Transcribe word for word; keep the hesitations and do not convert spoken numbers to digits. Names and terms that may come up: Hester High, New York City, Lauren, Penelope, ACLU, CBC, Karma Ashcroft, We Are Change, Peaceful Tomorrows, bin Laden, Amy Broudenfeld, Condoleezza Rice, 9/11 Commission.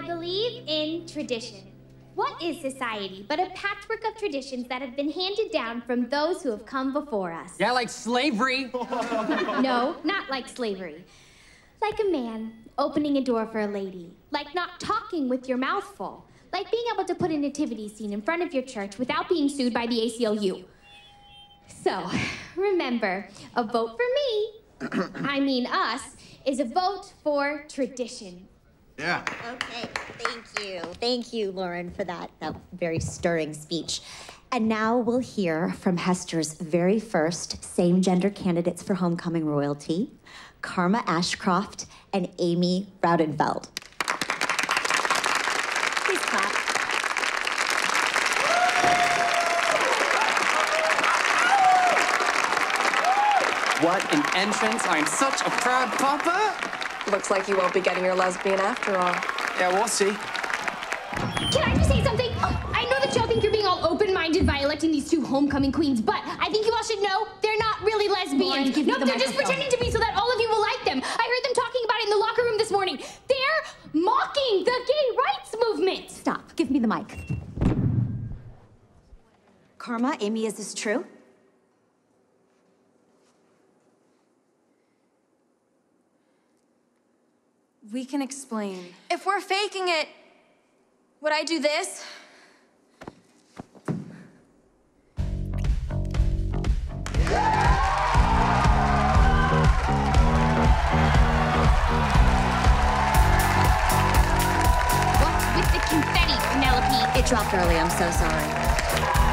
I believe in tradition. What is society but a patchwork of traditions that have been handed down from those who have come before us? Yeah, like slavery. No, not like slavery. Like a man opening a door for a lady. Like not talking with your mouth full. Like being able to put a nativity scene in front of your church without being sued by the A C L U. So, remember, a vote for me, I mean us, is a vote for tradition. Yeah. Okay, thank you. Thank you, Lauren, for that, that very stirring speech. And now we'll hear from Hester's very first same-gender candidates for homecoming royalty, Karma Ashcroft and Amy Broudenfeld. Please clap. What an entrance. I'm such a proud papa. Looks like you won't be getting your lesbian after all. Yeah, we'll see. Can I just say something? Oh, I know that y'all think you're being all open-minded by electing these two homecoming queens, but I think you all should know they're not really lesbians. Lauren, nope, the they're microphone. Just pretending to be so that all of you will like them. I heard them talking about it in the locker room this morning. They're mocking the gay rights movement. Stop. Give me the mic. Karma, Amy, is this true? We can explain. If we're faking it, would I do this? What's with the confetti, Penelope? It dropped early, I'm so sorry.